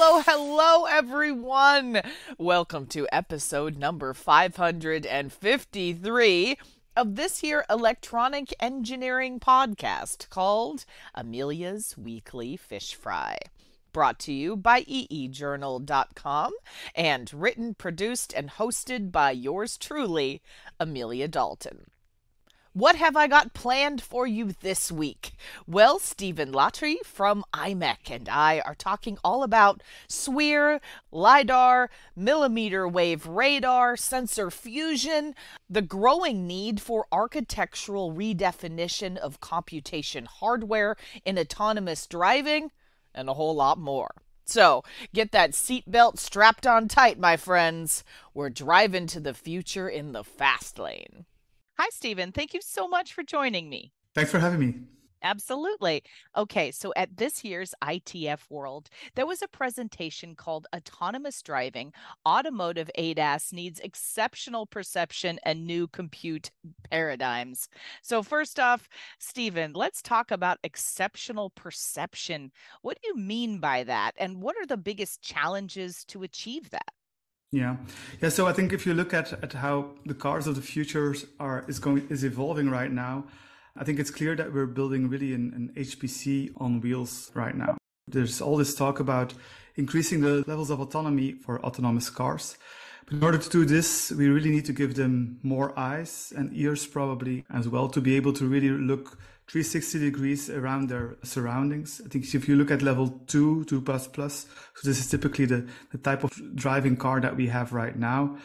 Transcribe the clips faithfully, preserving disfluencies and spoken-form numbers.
hello, hello, everyone. Welcome to episode number five hundred fifty-three of this here electronic engineering podcast called Amelia's Weekly Fish Fry. Brought to you by e e journal dot com and written, produced, and hosted by yours truly, Amelia Dalton. What have I got planned for you this week? Well, Steven Latré from imec and I are talking all about SWIR, LIDAR, millimeter wave radar, sensor fusion, the growing need for architectural redefinition of computation hardware in autonomous driving, and a whole lot more. So get that seatbelt strapped on tight, my friends. We're driving to the future in the fast lane. Hi, Steven. Thank you so much for joining me. Thanks for having me. Absolutely. Okay, so at this year's I T F World, there was a presentation called Autonomous Driving, Automotive A D A S Needs Exceptional Perception and New Compute Paradigms. So first off, Steven, let's talk about exceptional perception. What do you mean by that? And what are the biggest challenges to achieve that? Yeah. Yeah. So I think if you look at, at how the cars of the future are is going is evolving right now, I think it's clear that we're building really an, an H P C on wheels right now. There's all this talk about increasing the levels of autonomy for autonomous cars. But in order to do this, we really need to give them more eyes and ears probably as well to be able to really look three hundred sixty degrees around their surroundings. I think if you look at level two, two plus plus, so this is typically the, the type of driving car that we have right now.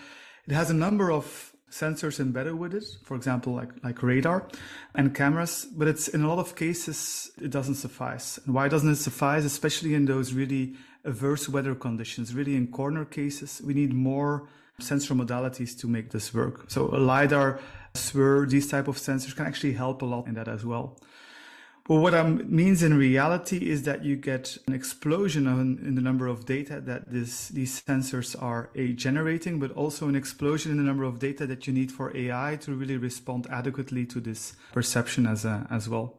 It has a number of sensors embedded with it, for example, like, like radar and cameras, but it's in a lot of cases, it doesn't suffice. And why doesn't it suffice? Especially in those really adverse weather conditions, really in corner cases, we need more sensor modalities to make this work. So a LiDAR, SWIR, these type of sensors can actually help a lot in that as well. But what that means in reality is that you get an explosion on, in the number of data that this, these sensors are a, generating, but also an explosion in the number of data that you need for A I to really respond adequately to this perception as, a, as well.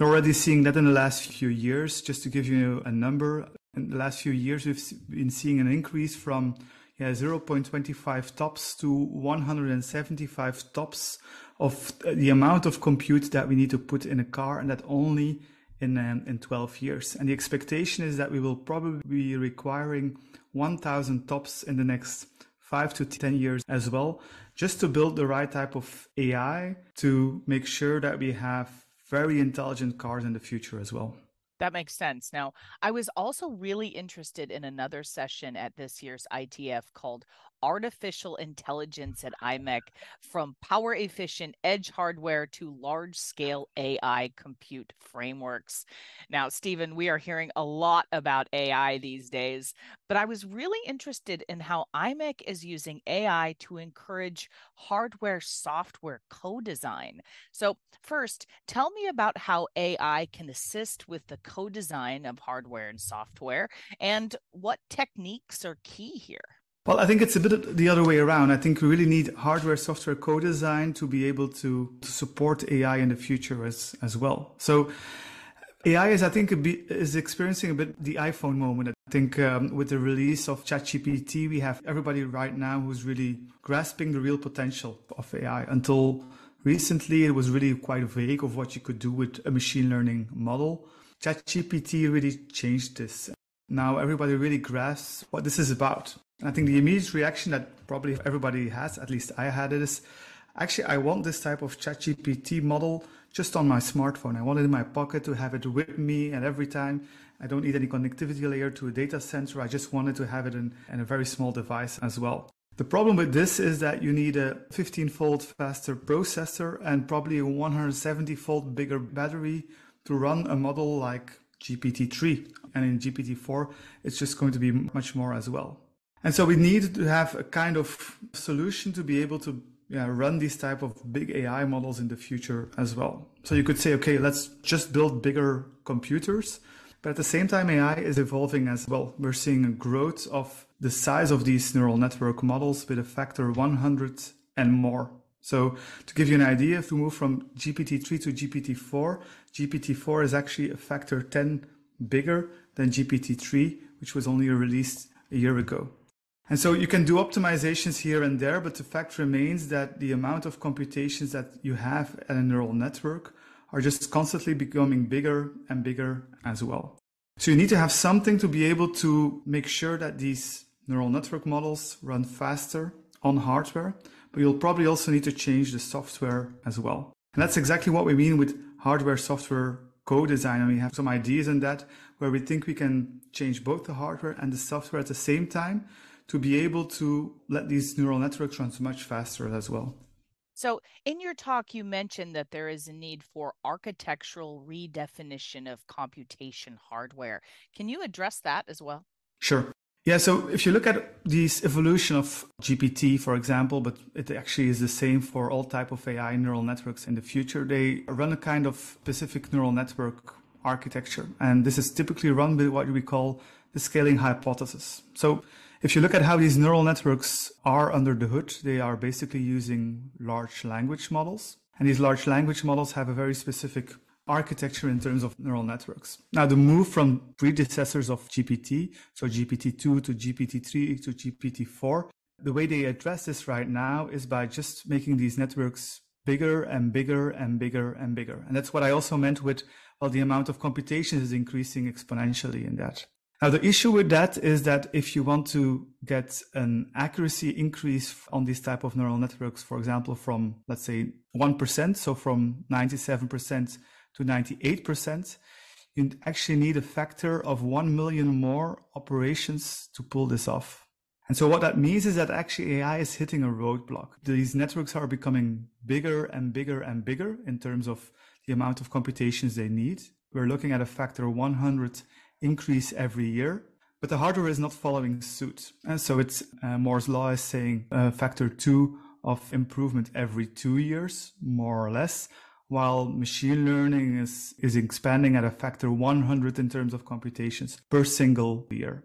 You're already seeing that in the last few years. Just to give you a number, in the last few years, we've been seeing an increase from yeah, zero point two five tops to one hundred seventy-five tops of the amount of compute that we need to put in a car, and that only in, um, in twelve years. And the expectation is that we will probably be requiring one thousand tops in the next five to ten years as well, just to build the right type of A I to make sure that we have very intelligent cars in the future as well. That makes sense. Now, I was also really interested in another session at this year's I T F called Artificial Intelligence at imec, From Power Efficient Edge Hardware to Large Scale A I Compute Frameworks. Now, Steven, we are hearing a lot about A I these days, but I was really interested in how imec is using A I to encourage hardware software co-design. So first, tell me about how A I can assist with the co-design of hardware and software, and what techniques are key here? Well, I think it's a bit the other way around. I think we really need hardware, software co-design to be able to, to support A I in the future as, as well. So A I is, I think, a bit, is experiencing a bit the iPhone moment. I think um, with the release of ChatGPT, we have everybody right now who's really grasping the real potential of A I. Until recently, it was really quite vague of what you could do with a machine learning model. ChatGPT really changed this. Now everybody really grasps what this is about. I think the immediate reaction that probably everybody has, at least I had it, is actually I want this type of ChatGPT model just on my smartphone. I want it in my pocket to have it with me, and every time I don't need any connectivity layer to a data center. I just wanted to have it in, in a very small device as well. The problem with this is that you need a fifteen fold faster processor and probably a one hundred seventy fold bigger battery to run a model like G P T three. And in G P T four, it's just going to be much more as well. And so we need to have a kind of solution to be able to yeah, run these type of big A I models in the future as well. So you could say, okay, let's just build bigger computers. But at the same time, A I is evolving as well. We're seeing a growth of the size of these neural network models with a factor one hundred and more. So to give you an idea, if we move from G P T three to G P T four, G P T four is actually a factor ten bigger than G P T three, which was only released a year ago. And so you can do optimizations here and there, but the fact remains that the amount of computations that you have at a neural network are just constantly becoming bigger and bigger as well. So you need to have something to be able to make sure that these neural network models run faster on hardware, but you'll probably also need to change the software as well. And that's exactly what we mean with hardware-software co-design, and we have some ideas in that where we think we can change both the hardware and the software at the same time to be able to let these neural networks run so much faster as well. So in your talk, you mentioned that there is a need for architectural redefinition of computation hardware. Can you address that as well? Sure. Yeah, so if you look at this evolution of G P T, for example, but it actually is the same for all type of A I neural networks in the future, they run a kind of specific neural network architecture. And this is typically run with what we call the scaling hypothesis. So if you look at how these neural networks are under the hood, they are basically using large language models. And these large language models have a very specific architecture in terms of neural networks. Now, the move from predecessors of G P T, so G P T two to G P T three to G P T four, the way they address this right now is by just making these networks bigger and bigger and bigger and bigger. And that's what I also meant with, well, the amount of computations is increasing exponentially in that. Now, the issue with that is that if you want to get an accuracy increase on these type of neural networks, for example, from, let's say, one percent, so from ninety-seven percent to ninety-eight percent, you actually need a factor of one million more operations to pull this off. And so what that means is that actually A I is hitting a roadblock. These networks are becoming bigger and bigger and bigger in terms of the amount of computations they need. We're looking at a factor one hundred increase every year, but the hardware is not following suit. And so it's uh, Moore's law is saying uh, factor two of improvement every two years, more or less, while machine learning is, is expanding at a factor one hundred in terms of computations per single year.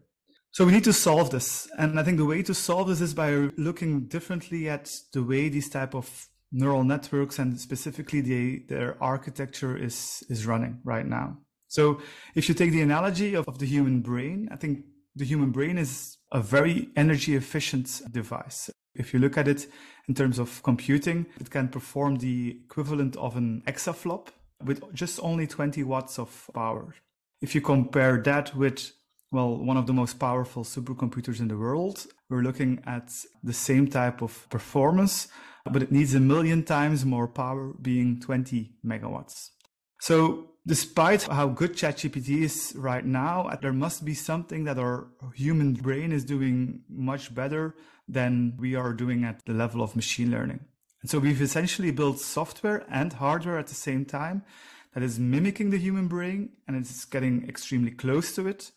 So we need to solve this. And I think the way to solve this is by looking differently at the way these type of neural networks and specifically the, their architecture is, is running right now. So if you take the analogy of, of the human brain, I think the human brain is a very energy efficient device. If you look at it in terms of computing, it can perform the equivalent of an exaflop with just only twenty watts of power. If you compare that with, well, one of the most powerful supercomputers in the world, we're looking at the same type of performance, but it needs a million times more power, being twenty megawatts. So despite how good ChatGPT is right now, there must be something that our human brain is doing much better than we are doing at the level of machine learning. And so we've essentially built software and hardware at the same time that is mimicking the human brain, and it's getting extremely close to it.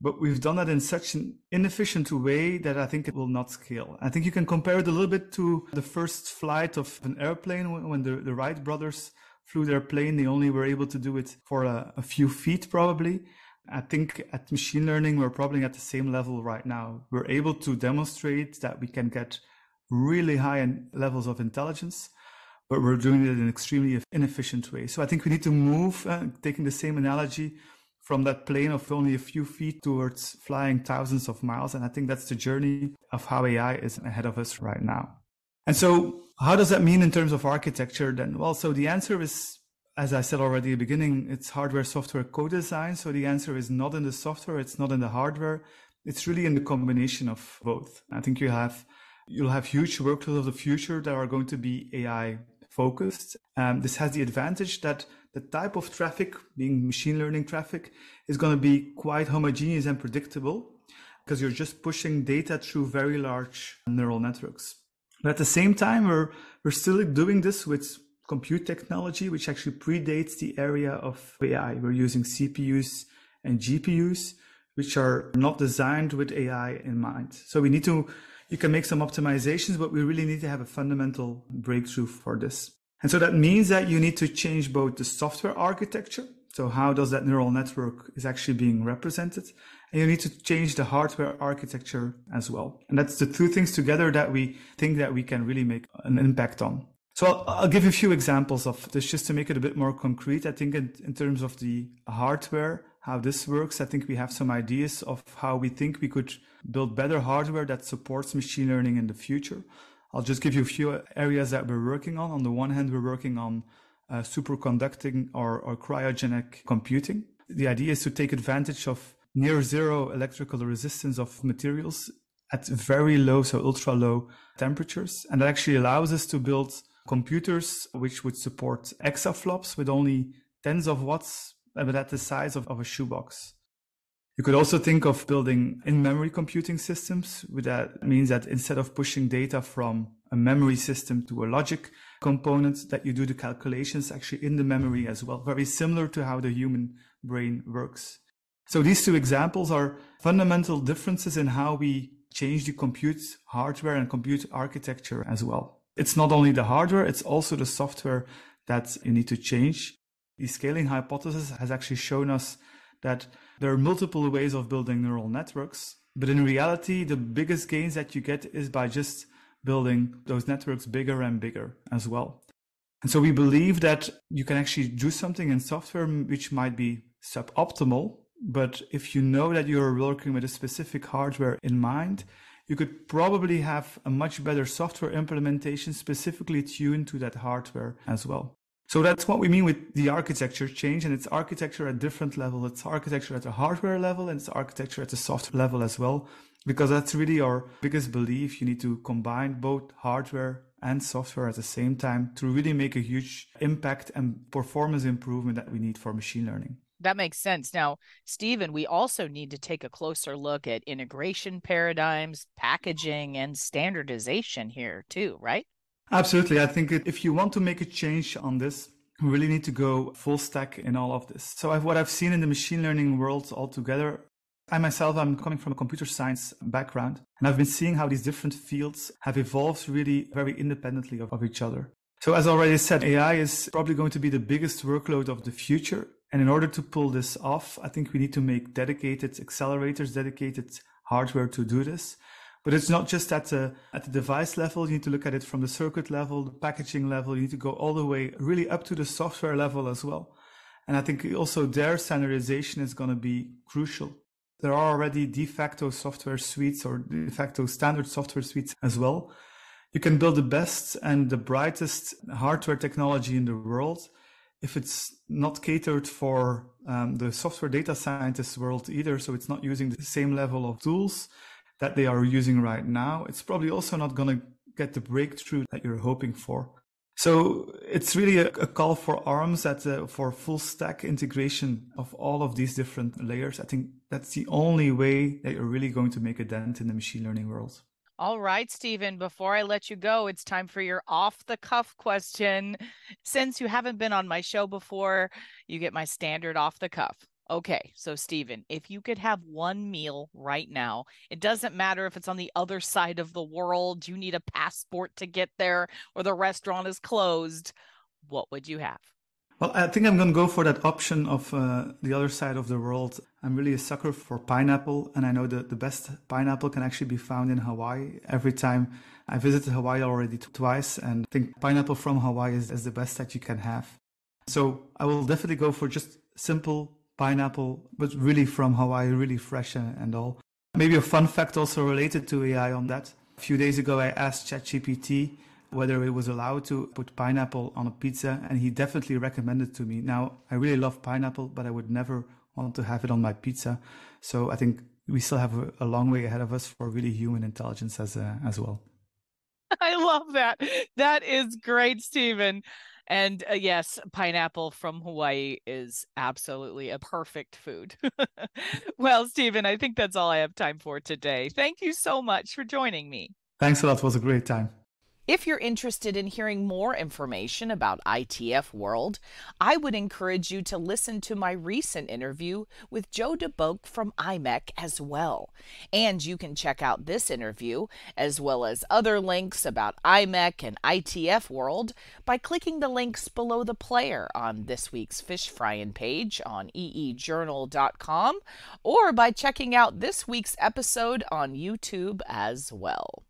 But we've done that in such an inefficient way that I think it will not scale. I think you can compare it a little bit to the first flight of an airplane when the, the Wright brothers flew their plane. They only were able to do it for a, a few feet probably. I think at machine learning, we're probably at the same level right now. We're able to demonstrate that we can get really high levels of intelligence, but we're doing it in an extremely inefficient way. So I think we need to move, uh, taking the same analogy, from that plane of only a few feet towards flying thousands of miles. And I think that's the journey of how A I is ahead of us right now. And so how does that mean in terms of architecture then? Well, so the answer is, as I said already at the beginning, it's hardware, software, co-design. So the answer is not in the software. It's not in the hardware. It's really in the combination of both. I think you have, you'll have huge workloads of the future that are going to be A I focused. Um, this has the advantage that the type of traffic, being machine learning traffic, is going to be quite homogeneous and predictable because you're just pushing data through very large neural networks. But at the same time, we're, we're still doing this with compute technology, which actually predates the area of A I. We're using C P Us and G P Us, which are not designed with A I in mind. So we need to, you can make some optimizations, but we really need to have a fundamental breakthrough for this. And so that means that you need to change both the software architecture. So how does that neural network is actually being represented? And you need to change the hardware architecture as well. And that's the two things together that we think that we can really make an impact on. So I'll, I'll give you a few examples of this just to make it a bit more concrete. I think in, in terms of the hardware how this works, I think we have some ideas of how we think we could build better hardware that supports machine learning in the future. I'll just give you a few areas that we're working on. On the one hand, we're working on uh, superconducting or, or cryogenic computing. The idea is to take advantage of near zero electrical resistance of materials at very low, so ultra low temperatures. And that actually allows us to build computers which would support exaflops with only tens of watts, but at the size of, of a shoebox. You could also think of building in-memory computing systems, which that means that instead of pushing data from a memory system to a logic component, that you do the calculations actually in the memory as well, very similar to how the human brain works. So these two examples are fundamental differences in how we change the compute hardware and compute architecture as well. It's not only the hardware, it's also the software that you need to change. The scaling hypothesis has actually shown us that there are multiple ways of building neural networks, but in reality, the biggest gains that you get is by just building those networks bigger and bigger as well. And so we believe that you can actually do something in software which might be suboptimal, but if you know that you're working with a specific hardware in mind, you could probably have a much better software implementation specifically tuned to that hardware as well. So that's what we mean with the architecture change, and it's architecture at different levels. It's architecture at the hardware level, and it's architecture at the software level as well, because that's really our biggest belief. You need to combine both hardware and software at the same time to really make a huge impact and performance improvement that we need for machine learning. That makes sense. Now, Steven, we also need to take a closer look at integration paradigms, packaging, and standardization here too, right? Absolutely. I think if you want to make a change on this, you really need to go full stack in all of this. So I've, what I've seen in the machine learning world altogether, I myself, I'm coming from a computer science background, and I've been seeing how these different fields have evolved really very independently of, of each other. So as already said, A I is probably going to be the biggest workload of the future. And in order to pull this off, I think we need to make dedicated accelerators, dedicated hardware to do this. But it's not just at the, at the device level. You need to look at it from the circuit level, the packaging level. You need to go all the way really up to the software level as well. And I think also their standardization is going to be crucial. There are already de facto software suites or de facto standard software suites as well. You can build the best and the brightest hardware technology in the world. If it's not catered for um, the software data scientist world either, so it's not using the same level of tools that they are using right now, it's probably also not going to get the breakthrough that you're hoping for. So it's really a, a call for arms at the, for full stack integration of all of these different layers. I think that's the only way that you're really going to make a dent in the machine learning world. All right, Steven, before I let you go, it's time for your off-the-cuff question. Since you haven't been on my show before, you get my standard off-the-cuff. Okay, so Steven, if you could have one meal right now, it doesn't matter if it's on the other side of the world, you need a passport to get there, or the restaurant is closed, what would you have? Well, I think I'm going to go for that option of uh, the other side of the world. I'm really a sucker for pineapple, and I know that the best pineapple can actually be found in Hawaii. Every time I visited Hawaii already twice, and I think pineapple from Hawaii is, is the best that you can have. So I will definitely go for just simple pineapple, but really from Hawaii, really fresh and, and all. Maybe a fun fact also related to A I on that. A few days ago, I asked ChatGPT whether it was allowed to put pineapple on a pizza, and he definitely recommended to me. Now, I really love pineapple, but I would never want to have it on my pizza. So I think we still have a, a long way ahead of us for really human intelligence as uh, as well. I love that. That is great, Steven. And uh, yes, pineapple from Hawaii is absolutely a perfect food. Well, Steven, I think that's all I have time for today. Thank you so much for joining me. Thanks a lot. It was a great time. If you're interested in hearing more information about I T F World, I would encourage you to listen to my recent interview with Jo De Boeck from imec as well. And you can check out this interview, as well as other links about imec and I T F World, by clicking the links below the player on this week's Fish Fryin' page on e e journal dot com, or by checking out this week's episode on YouTube as well.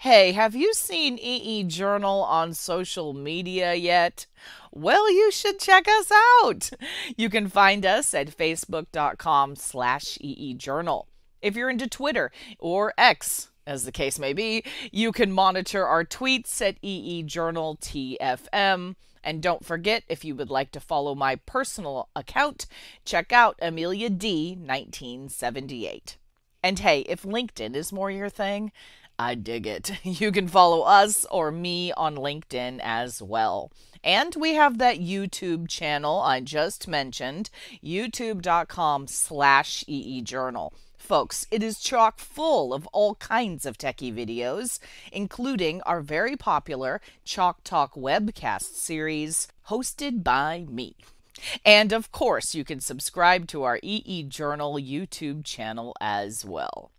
Hey, have you seen E E Journal on social media yet? Well, you should check us out. You can find us at facebook dot com slash E E Journal. If you're into Twitter or X, as the case may be, you can monitor our tweets at E E Journal T F M. And don't forget, if you would like to follow my personal account, check out Amelia D nineteen seventy-eight. And hey, if LinkedIn is more your thing, I dig it. You can follow us or me on LinkedIn as well. And we have that YouTube channel I just mentioned, youtube dot com slash E E Journal. Folks, it is chock full of all kinds of techie videos, including our very popular Chalk Talk webcast series hosted by me. And of course, you can subscribe to our E E Journal YouTube channel as well.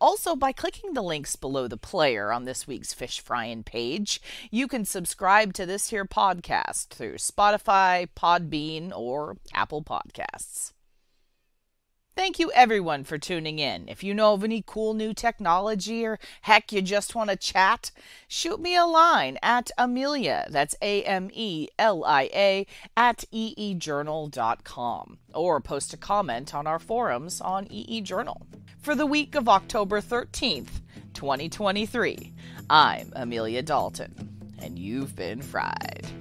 Also, by clicking the links below the player on this week's Fish Fryin' page, you can subscribe to this here podcast through Spotify, Podbean, or Apple Podcasts. Thank you everyone for tuning in. If you know of any cool new technology or heck you just want to chat, shoot me a line at Amelia, that's A M E L I A, at E E journal dot com, or post a comment on our forums on E E Journal. For the week of October thirteenth, twenty twenty-three, I'm Amelia Dalton, and you've been fried.